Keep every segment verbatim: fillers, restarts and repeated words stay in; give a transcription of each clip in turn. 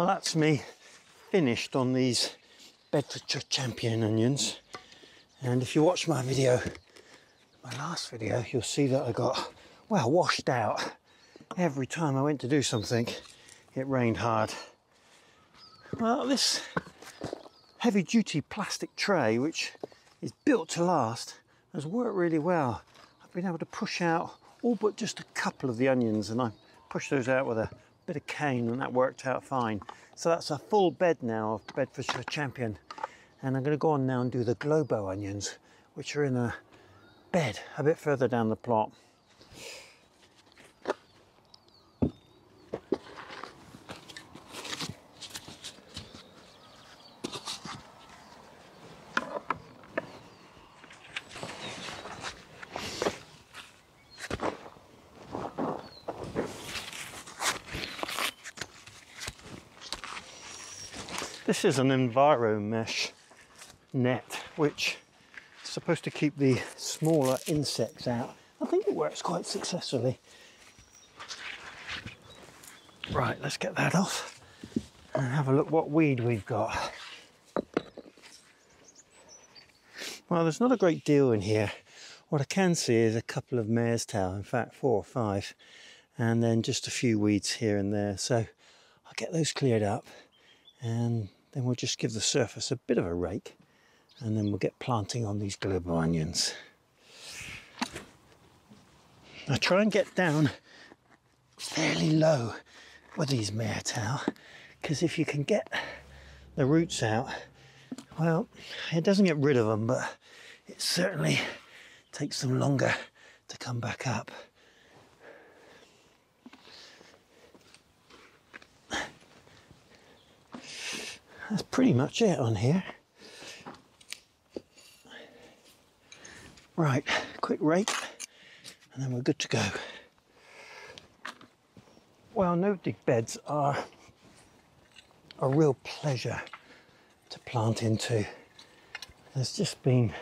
Well, that's me finished on these Bedfordshire Champion onions. And if you watch my video, my last video, you'll see that I got, well, washed out. Every time I went to do something, it rained hard. Well, this heavy-duty plastic tray, which is built to last, has worked really well. I've been able to push out all but just a couple of the onions, and I pushed those out with a bit of cane, and that worked out fine. So that's a full bed now of Bedfordshire Champion, and I'm going to go on now and do the Globo onions, which are in a bed a bit further down the plot. This is an Enviromesh net, which is supposed to keep the smaller insects out. I think it works quite successfully. Right, let's get that off and have a look what weed we've got. Well, there's not a great deal in here. What I can see is a couple of mare's tail, in fact four or five, and then just a few weeds here and there. So I'll get those cleared up, and then we'll just give the surface a bit of a rake, and then we'll get planting on these Globo onions. I try and get down fairly low with these mare tail, because if you can get the roots out, well, it doesn't get rid of them, but it certainly takes them longer to come back up. That's pretty much it on here. Right, quick rake, and then we're good to go. Well, no-dig beds are a real pleasure to plant into. There's just been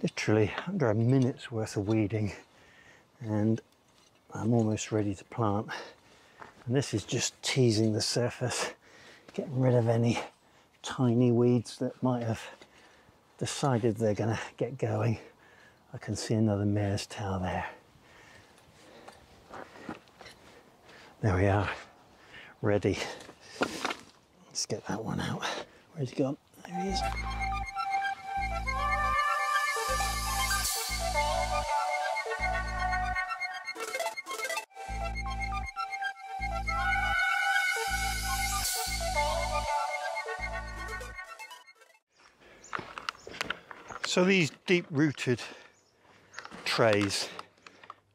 literally under a minute's worth of weeding, and I'm almost ready to plant. And this is just teasing the surface, getting rid of any tiny weeds that might have decided they're going to get going. I can see another mare's tail there. There we are, ready. Let's get that one out. Where's he gone? There he is. So these deep-rooted trays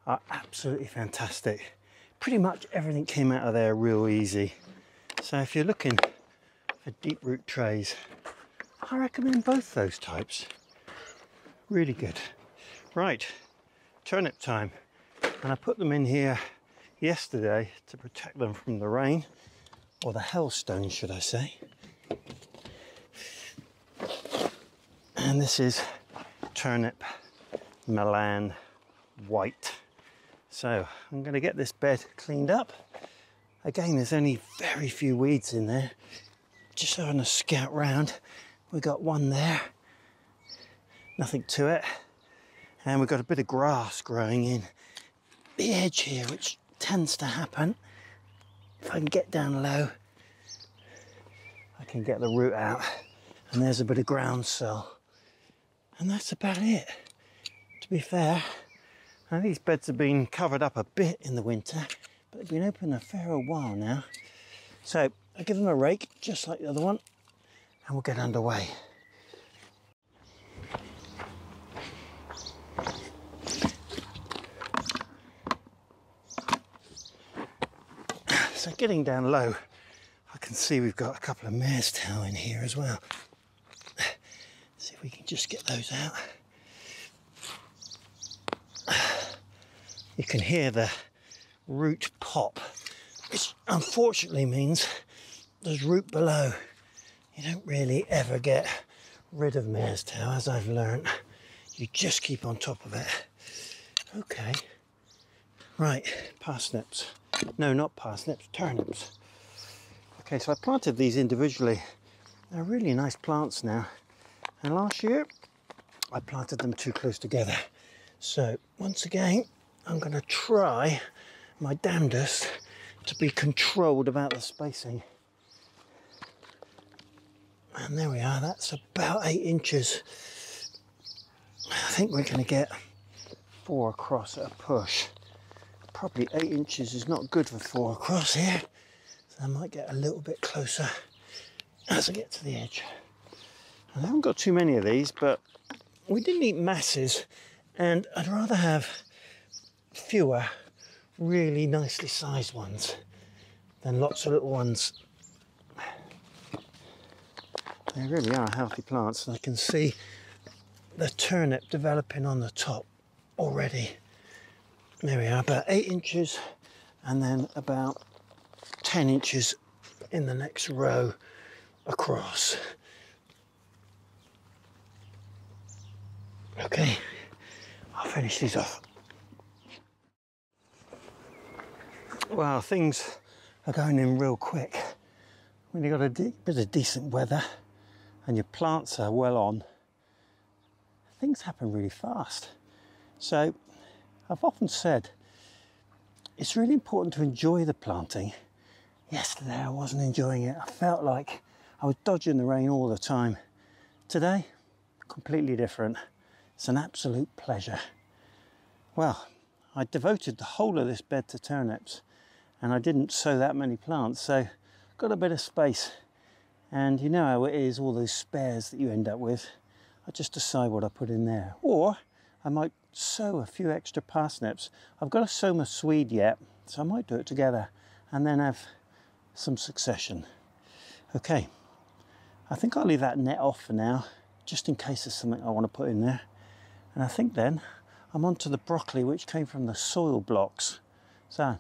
are absolutely fantastic. Pretty much everything came out of there real easy. So if you're looking for deep-root trays, I recommend both those types. Really good. Right, turnip time. And I put them in here yesterday to protect them from the rain, or the hailstone, should I say. And this is Turnip Milan White. So I'm going to get this bed cleaned up. Again, there's only very few weeds in there. Just having a scout round. We got one there. Nothing to it. And we've got a bit of grass growing in the edge here, which tends to happen. If I can get down low, I can get the root out. And there's a bit of groundsel. And that's about it, to be fair. Now, these beds have been covered up a bit in the winter, but they've been open a fair old while now. So I give them a rake, just like the other one, and we'll get underway. So getting down low, I can see we've got a couple of mare's tail in here as well. See if we can just get those out. You can hear the root pop, which unfortunately means there's root below. You don't really ever get rid of mare's tail, as I've learned. You just keep on top of it. Okay. Right, parsnips. No, not parsnips, turnips. Okay, so I planted these individually. They're really nice plants now. And last year, I planted them too close together. So once again, I'm going to try my damnedest to be controlled about the spacing. And there we are, that's about eight inches. I think we're going to get four across at a push. Probably eight inches is not good for four across here. So I might get a little bit closer as I get to the edge. And I haven't got too many of these, but we didn't eat masses, and I'd rather have fewer really nicely sized ones than lots of little ones. They really are healthy plants, and I can see the turnip developing on the top already. There we are, about eight inches, and then about ten inches in the next row across. Okay, I'll finish these off. Wow, things are going in real quick. When you've got a bit of decent weather and your plants are well on, things happen really fast. So I've often said it's really important to enjoy the planting. Yesterday I wasn't enjoying it. I felt like I was dodging the rain all the time. Today, completely different. It's an absolute pleasure. Well, I devoted the whole of this bed to turnips, and I didn't sow that many plants, so got a bit of space. And you know how it is, all those spares that you end up with. I just decide what I put in there. Or I might sow a few extra parsnips. I've got to sow my swede yet, so I might do it together and then have some succession. Okay, I think I'll leave that net off for now, just in case there's something I want to put in there. And I think then I'm onto the broccoli, which came from the soil blocks. So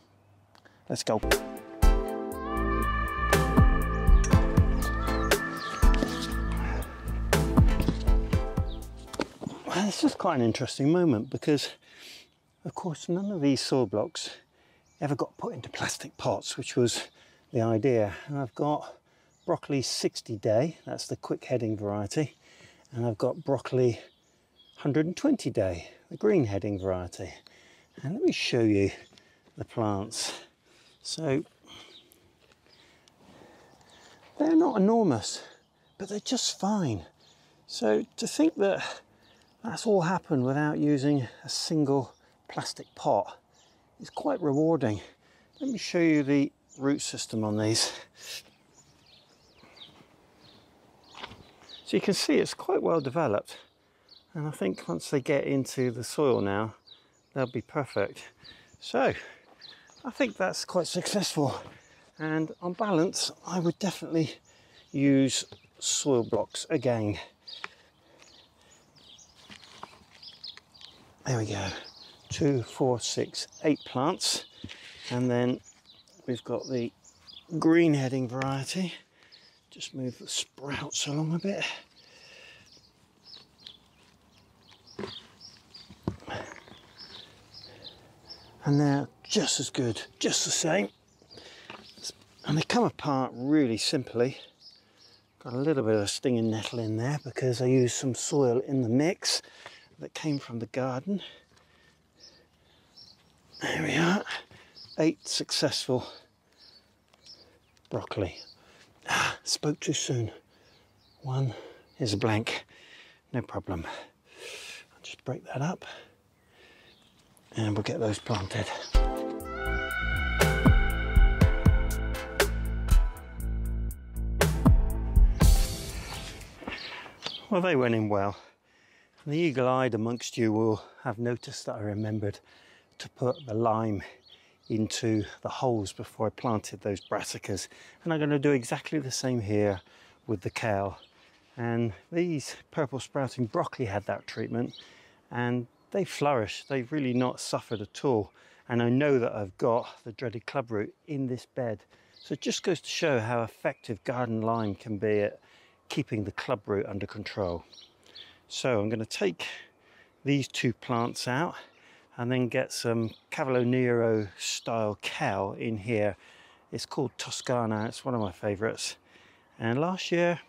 let's go. Well, this is quite an interesting moment because, of course, none of these soil blocks ever got put into plastic pots, which was the idea. And I've got broccoli sixty day, that's the quick heading variety, and I've got broccoli one hundred twenty day, the green heading variety. And let me show you the plants. So they're not enormous, but they're just fine. So to think that that's all happened without using a single plastic pot is quite rewarding. Let me show you the root system on these. So you can see it's quite well developed. And I think once they get into the soil now, they'll be perfect. So I think that's quite successful. And on balance, I would definitely use soil blocks again. There we go. Two, four, six, eight plants. And then we've got the green heading variety. Just move the sprouts along a bit. And they're just as good, just the same. And they come apart really simply. Got a little bit of stinging nettle in there because I used some soil in the mix that came from the garden. There we are, eight successful broccoli. Ah, spoke too soon. One is a blank, no problem. I'll just break that up. And we'll get those planted. Well, they went in well. The eagle-eyed amongst you will have noticed that I remembered to put the lime into the holes before I planted those brassicas. And I'm going to do exactly the same here with the kale. And these purple sprouting broccoli had that treatment, and they flourish. They've really not suffered at all. And I know that I've got the dreaded clubroot in this bed. So it just goes to show how effective garden lime can be at keeping the clubroot under control. So I'm going to take these two plants out and then get some Cavolo Nero style kale in here. It's called Toscana. It's one of my favorites. And last year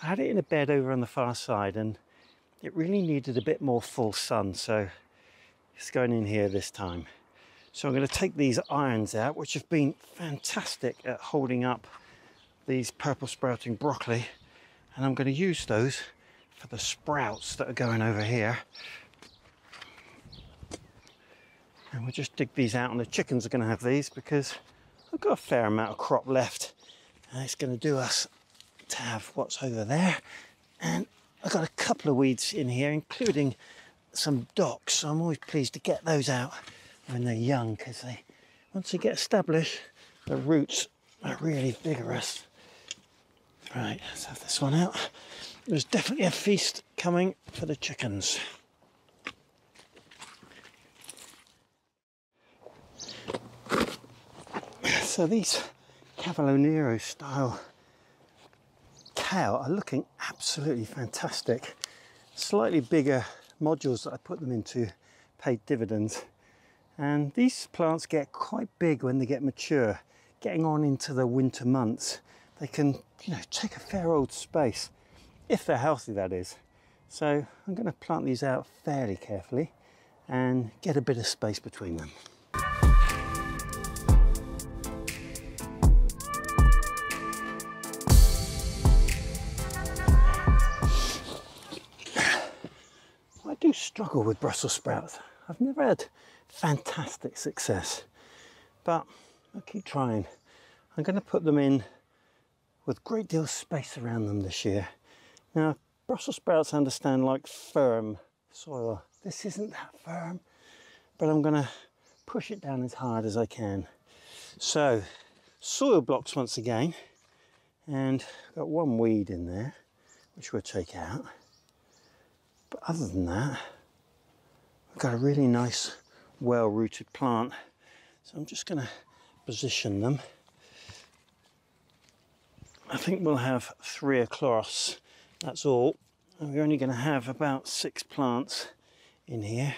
I had it in a bed over on the far side and it really needed a bit more full sun. So it's going in here this time. So I'm going to take these irons out, which have been fantastic at holding up these purple sprouting broccoli. And I'm going to use those for the sprouts that are going over here. And we'll just dig these out, and the chickens are going to have these because I've got a fair amount of crop left. And it's going to do us to have what's over there. And I've got a couple of weeds in here, including some docks. So I'm always pleased to get those out when they're young, because they, once they get established, the roots are really vigorous. Right, let's have this one out. There's definitely a feast coming for the chickens. So these Cavolo Nero style cow are looking absolutely fantastic. Slightly bigger modules that I put them into paid dividends. And these plants get quite big when they get mature. Getting on into the winter months, they can, you know, take a fair old space, if they're healthy, that is. So I'm going to plant these out fairly carefully and get a bit of space between them. I do struggle with Brussels sprouts. I've never had fantastic success, but I'll keep trying. I'm going to put them in with a great deal of space around them this year. Now, Brussels sprouts, understand, like firm soil. This isn't that firm, but I'm going to push it down as hard as I can. So, soil blocks once again, and I've got one weed in there, which we'll take out. But other than that, I've got a really nice, well-rooted plant. So I'm just going to position them. I think we'll have three across, that's all. And we're only going to have about six plants in here.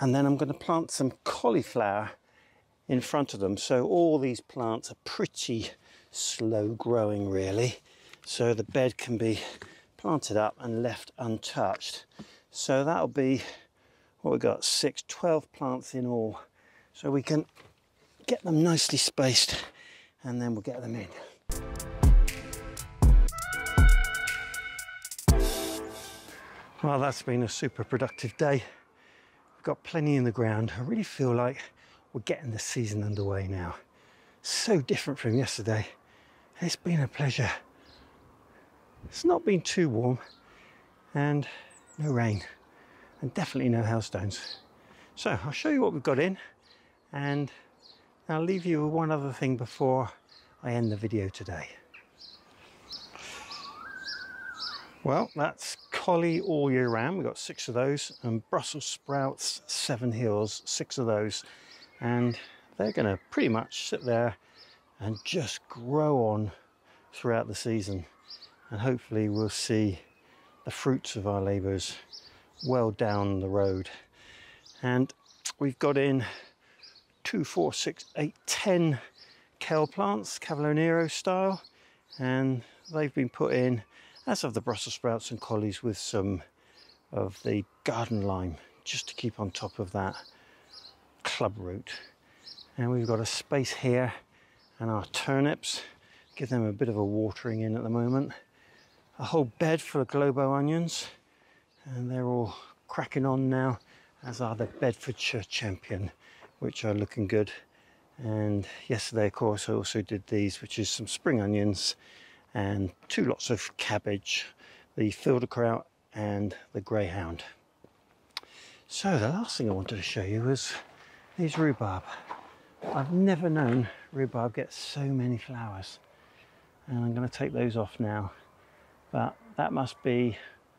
And then I'm going to plant some cauliflower in front of them. So all these plants are pretty slow growing, really. So the bed can be planted up and left untouched. So that'll be what we've got, six, twelve plants in all. So we can get them nicely spaced and then we'll get them in. Well, that's been a super productive day. We've got plenty in the ground. I really feel like we're getting the season underway now. So different from yesterday. It's been a pleasure. It's not been too warm and no rain. And definitely no hailstones. So I'll show you what we've got in, and I'll leave you with one other thing before I end the video today. Well, that's collie all year round. We've got six of those, and Brussels sprouts, seven hills, six of those, and they're going to pretty much sit there and just grow on throughout the season, and hopefully we'll see the fruits of our labours well down the road. And we've got in two, four, six, eight, ten kale plants, Cavolo Nero style, and they've been put in, as have the Brussels sprouts and collies, with some of the garden lime, just to keep on top of that club root. And we've got a space here and our turnips, give them a bit of a watering in at the moment. A whole bed full of Globo onions, and they're all cracking on now, as are the Bedfordshire Champion, which are looking good. And yesterday, of course, I also did these, which is some spring onions and two lots of cabbage, the Filderkraut and the greyhound. So the last thing I wanted to show you was these rhubarb. I've never known rhubarb get so many flowers. And I'm gonna take those off now, but that must be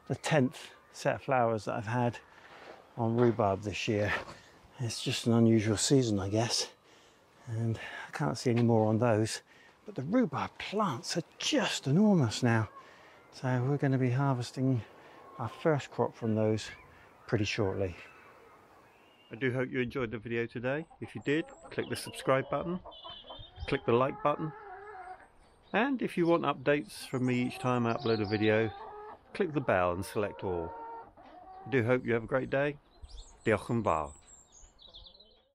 the tenth set of flowers that I've had on rhubarb this year. It's just an unusual season, I guess, and I can't see any more on those, but the rhubarb plants are just enormous now, so we're going to be harvesting our first crop from those pretty shortly. I do hope you enjoyed the video today. If you did, click the subscribe button, click the like button, and if you want updates from me each time I upload a video, click the bell and select all. I do hope you have a great day. Diolch yn fawr.